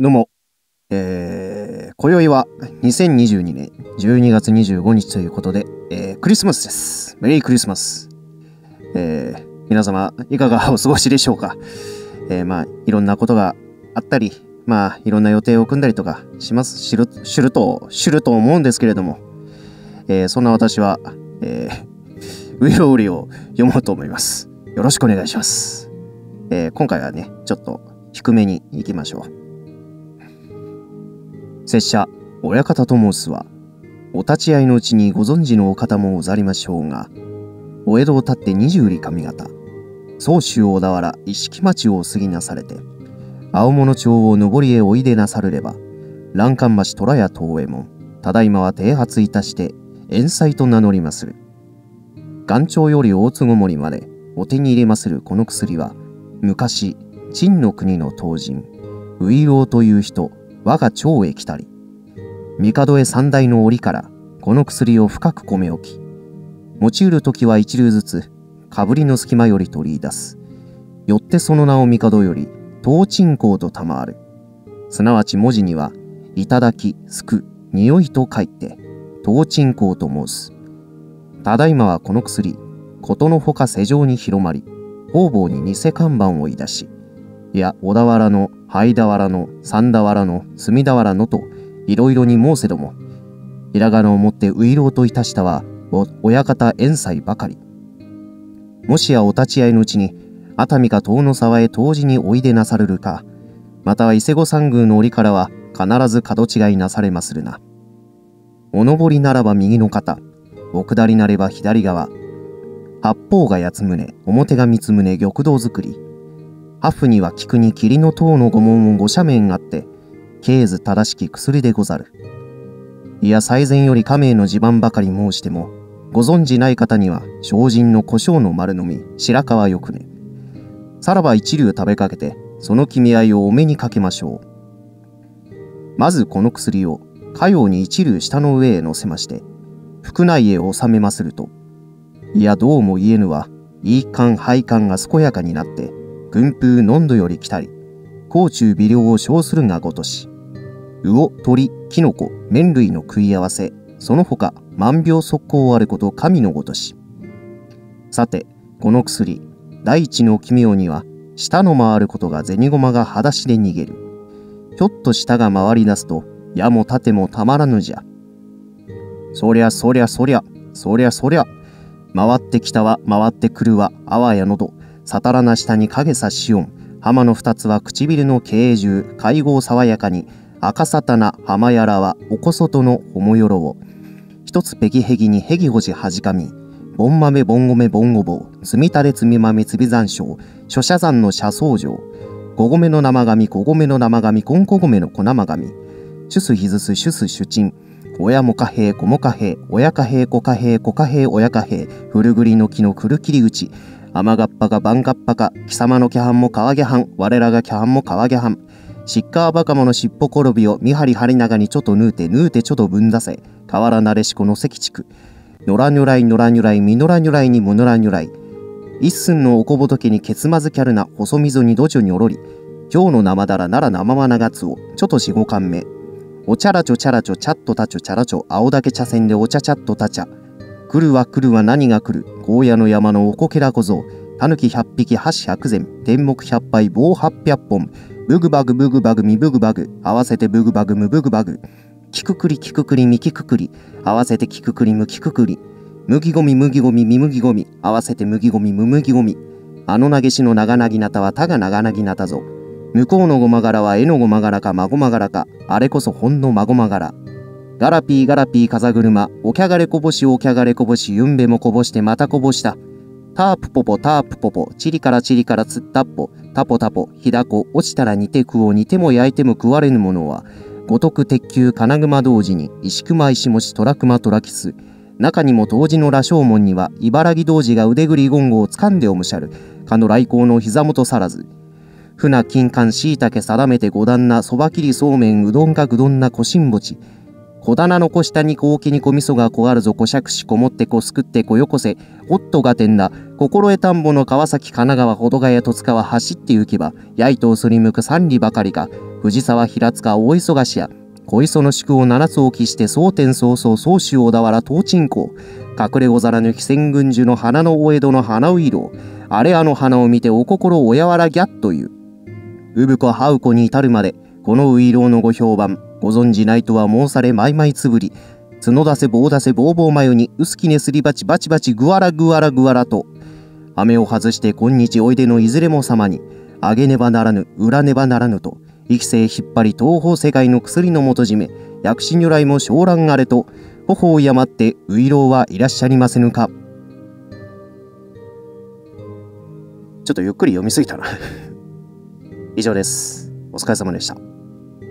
どうも、今宵は2022年12月25日ということで、クリスマスです。メリークリスマス。皆様、いかがお過ごしでしょうか。いろんなことがあったり、いろんな予定を組んだりとかします。知ると思うんですけれども、そんな私は、ういろうりを読もうと思います。よろしくお願いします。今回はね、ちょっと低めに行きましょう。拙者親方と申すは、お立ち会いのうちにご存知のお方もござりましょうが、お江戸を立って20里上方、総州小田原一色町をお過ぎなされて、青物町を上りへおいでなさるれば、欄干橋虎屋東右衛門、ただいまは剃髪いたして、遠斎と名乗りまする。岩頂より大津ごもりまでお手に入れまするこの薬は、昔、陳の国の唐人、ういろうという人、我が町へ来たり、帝へ三代の折からこの薬を深く込め置き、用いる時は一粒ずつかぶりの隙間より取り出す。よってその名を帝より唐鎮香と賜る。すなわち文字には、いただき、すく、匂いと書いて、唐鎮香と申す。ただいまはこの薬、ことのほか世上に広まり、方々に偽看板をいだし、いや小田原の灰田原の三田原の隅田原のといろいろに申せども、ひらがなをもってういろうといたしたは親方遠斎ばかり。もしやお立ち会いのうちに熱海か遠野沢へ当時においでなさるるか、または伊勢御三宮の折からは必ず角違いなされまするな。お上りならば右の肩、お下りなれば左側、八方が八つ胸、表が三つ胸、玉堂作り。破風には菊に霧の塔の御紋も五斜面あって、経図正しき薬でござる。いや最前より家名の地盤ばかり申しても、ご存じない方には精進の胡椒の丸のみ、白川よくね。さらば一流食べかけて、その君合いをお目にかけましょう。まずこの薬を、かように一流下の上へ乗せまして、腹内へ収めますると、いやどうも言えぬは、胃管肺管が健やかになって、群風飲度より来たり、甲虫微量を称するがごとし、魚、鳥、キノコ、麺類の食い合わせ、その他万病速攻あること神のごとし。さて、この薬、第一の奇妙には、舌の回ることが銭駒が裸足で逃げる。ひょっと舌が回り出すと、矢も盾もたまらぬじゃ。そりゃ、回ってきたは回ってくるはあわやのど、さたらな下に影さしおん、浜の二つは唇の形中、会合爽やかに、赤さたな浜やらはおこそとのおもよろを、一つペギヘギにヘギほじはじかみ、ぼんまめぼんごめぼんごぼう、つみたれつみまめつび山椒、諸社山の社僧城、ごごめの生紙、こごめの生紙、こんこごめのこなま紙、しゅすひずすしゅすしゅちん、親もかへいこもかへい、親かへいこかへいこかへい親かへい、ふるぐりの木のくるきり口、雨がっぱかばんがっぱか、貴様のきゃはんもかわげはん、我らがきゃはんもかわげはん。しっかわばかものしっぽころびを見張り張りながにちょっとぬうてぬうてちょっとぶんだせ、かわらなれしこのせきちく。のらにゅらいのらにゅらいみのらにゅらいにものらにゅらい。一寸のおこぼとけにけつまずきゃるな細溝にどじょにおろり。今日の生だらなら生まながつを、ちょっとしごかんめ。おちゃらちょちゃらちょちゃっとたちょちゃらちょ、青竹茶せんでおちゃちゃっとたちゃ。来るは何が来る、荒野の山のおこけら小僧、たぬき100匹、箸100膳、天目100杯、棒800本、ブグバグブグバグミブグバグ、合わせてブグバグムブグバグ、キククリキククリミキククリ、合わせてキククリムキククリ、麦ゴミ麦ゴミミ麦ゴミ、合わせて麦ゴミム麦ゴミ、あの投げしの長なぎなたはたが長なぎなたぞ、向こうのごま柄はえのごま柄かまごま柄か、あれこそほんのまごま柄。ガラピーガラピー風車、おきゃがれこぼしおきゃがれこぼし、ゆんべもこぼしてまたこぼした。タープポポタープポポ、チリからチリからつったっぽ、タポタポ、ひだこ、落ちたら煮て食おう、煮ても焼いても食われぬものは、五徳鉄球金熊同時に、石熊石持虎熊虎吉。中にも当時の羅生門には、茨城同時が腕ぐりゴンゴをつかんでおむしゃる、かの来光の膝元さらず。船金柑しいたけ定めて五段な、そば切りそうめんうどんかぐどんなこしんぼち。小棚の小下に小沖に小味噌がこあるぞこしゃくしこもってこすくってこよこせおっとがてんだ心得田んぼの川崎神奈川保土ヶ谷戸塚は走って行けばやいとおすりむく三里ばかりか藤沢、平塚、大磯菓子屋、小磯の宿を七つを期して蒼天早々、宗主小田原、東鎮公、隠れ小皿抜き千軍樹の花のお江戸の花ういろう、あれあの花を見てお心おやわらぎゃという。産子ハウ子に至るまで、このういろうのご評判、ご存じないとは申されまいまいつぶり、角出せ棒出せぼうぼうまゆに、うすきねすりばちばちばちぐわらぐわらぐわらと、飴を外して今日おいでのいずれも様に、あげねばならぬ、売らねばならぬと、生きせい引っ張り東方世界の薬の元締め、薬師如来も昇蘭あれと、頬をやまって、ういろうはいらっしゃりませぬか。ちょっとゆっくり読みすぎたな。以上です。お疲れ様でした。